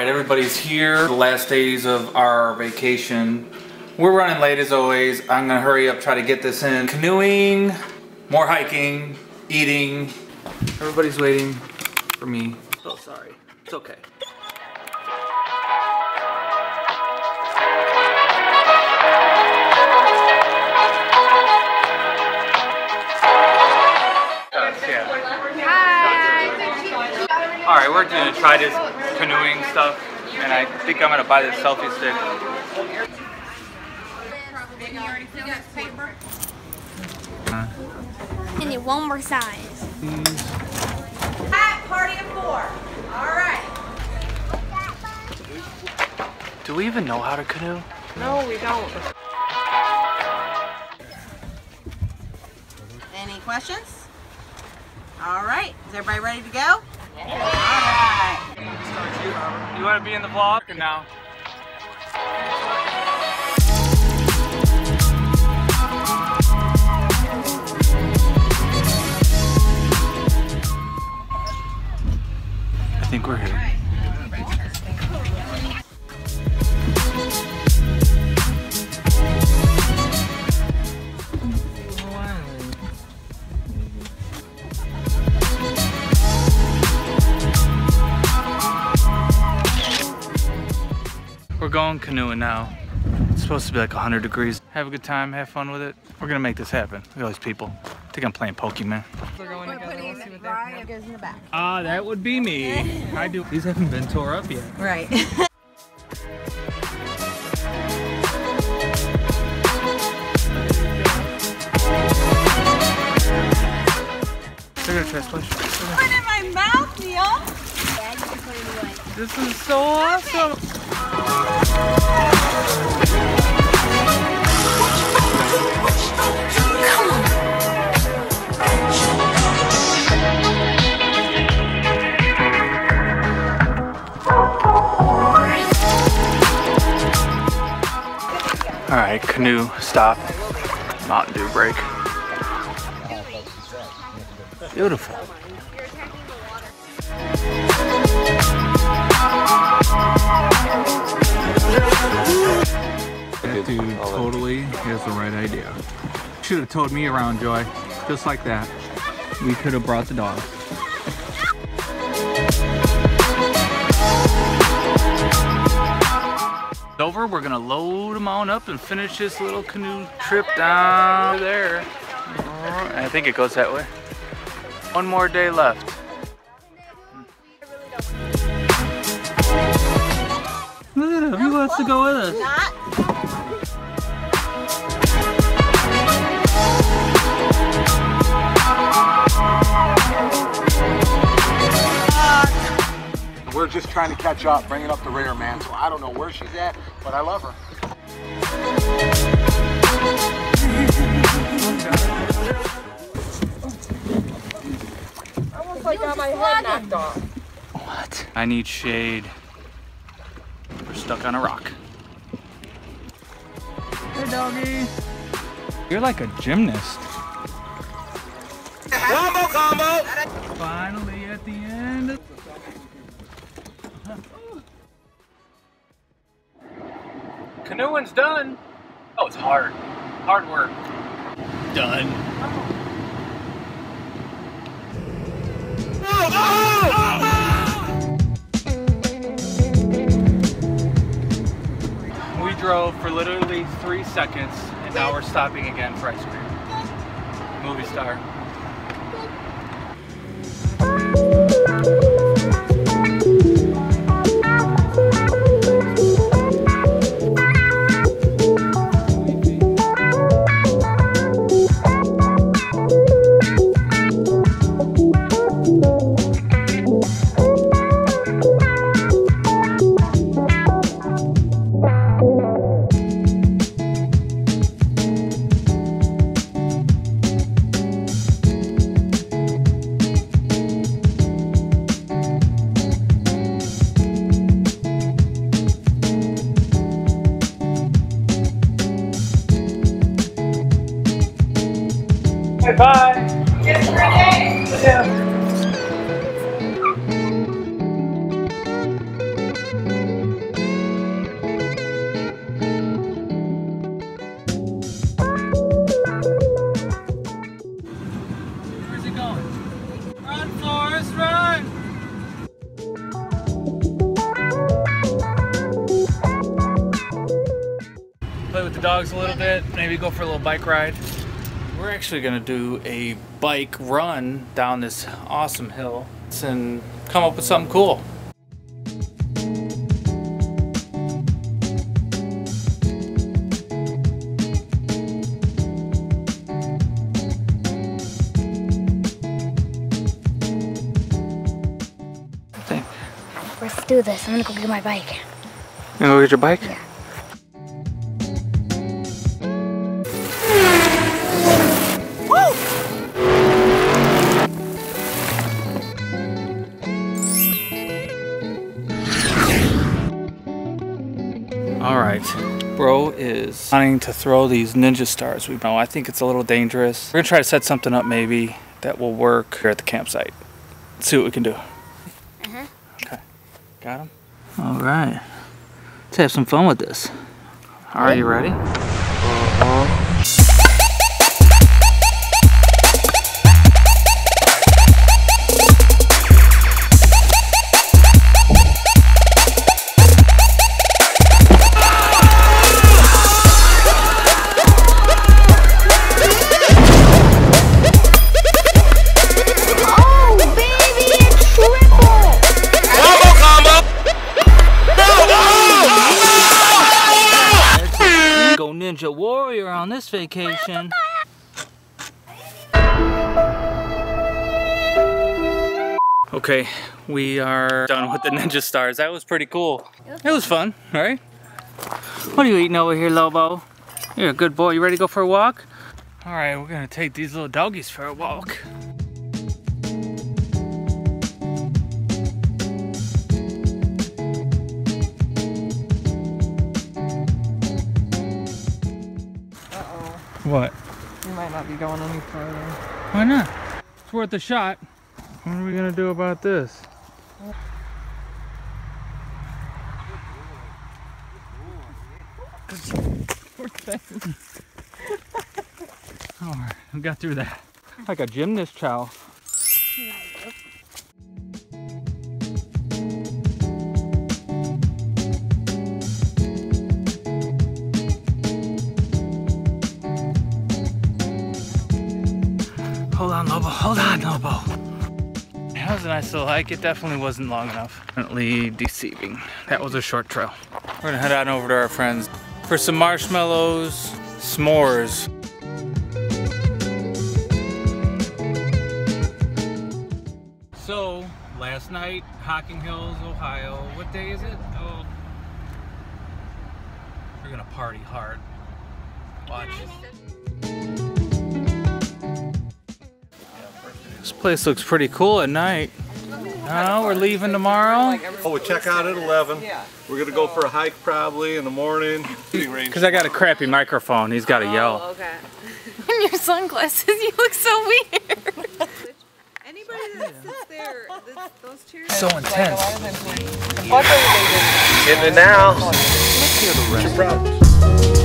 Alright, everybody's here. The last days of our vacation. We're running late as always. I'm gonna hurry up, try to get this in. Canoeing, more hiking, eating. Everybody's waiting for me. Oh, sorry. It's okay. Alright, we're gonna try this canoeing stuff, and I think I'm gonna buy this selfie stick. I need one more size. At party of four. Alright. Do we even know how to canoe? No, we don't. Any questions? Alright, is everybody ready to go? Yeah. You want to be in the vlog or no? I think we're here. We're going canoeing now. It's supposed to be like 100 degrees. Have a good time, have fun with it. We're gonna make this happen. Look at all these people. I think I'm playing Pokemon. Ah, that would be me. I do. These haven't been tore up yet. Right. They're gonna try splash. Put it in my mouth, Neil. Yeah, you can put it away. This is so awesome. All right, canoe stop, Mountain Dew break. Beautiful. That dude totally has the right idea. Should have towed me around, Joy. Just like that. We could have brought the dog. Over, we're gonna load them on up and finish this little canoe trip down there. I think it goes that way. One more day left. Look at him, he wants to go with us. We're just trying to catch up, bringing up the rear, man. So I don't know where she's at, but I love her. Almost like got my head knocked off. What? I need shade. We're stuck on a rock. Hey, doggy. You're like a gymnast. Combo, combo. Finally at the end. Canoeing's done. Oh, it's hard. Hard work. Done. Oh. Oh, oh, oh. Drove for literally 3 seconds, and now we're stopping again for ice cream. Movie star. the dogs a little bit, maybe go for a little bike ride. We're actually gonna do a bike run down this awesome hill and come up with something cool. Let's do this. I'm gonna go get my bike. You gonna go get your bike? Yeah. Alright, bro is wanting to throw these ninja stars. We know, I think it's a little dangerous. We're gonna try to set something up maybe that will work here at the campsite. Let's see what we can do. Uh-huh. Okay, got them? Alright, let's have some fun with this. Alright, you ready? Ninja warrior on this vacation. Okay, we are done with the ninja stars. That was pretty cool. It was fun, right? What are you eating over here, Lobo? You're a good boy. You ready to go for a walk? All right, we're gonna take these little doggies for a walk. What? You might not be going any further. Why not? It's worth a shot. What are we gonna do about this? Poor thing. Alright, we got through that. Like a gymnast chow. Hold on, Lobo. Hold on, Lobo. That was a nice little hike. It definitely wasn't long enough. Definitely deceiving. That was a short trail. We're gonna head on over to our friends for some marshmallows, s'mores. So, last night, Hocking Hills, Ohio. What day is it? Oh, we're gonna party hard. Watch. This place looks pretty cool at night. Now we're leaving tomorrow. Oh, we check out at 11. We're gonna go for a hike probably in the morning. Because I got a crappy microphone, he's gotta yell. Oh, okay. And your sunglasses, you look so weird. Anybody that sits there, those chairs. So intense. Getting it now. What's your problem?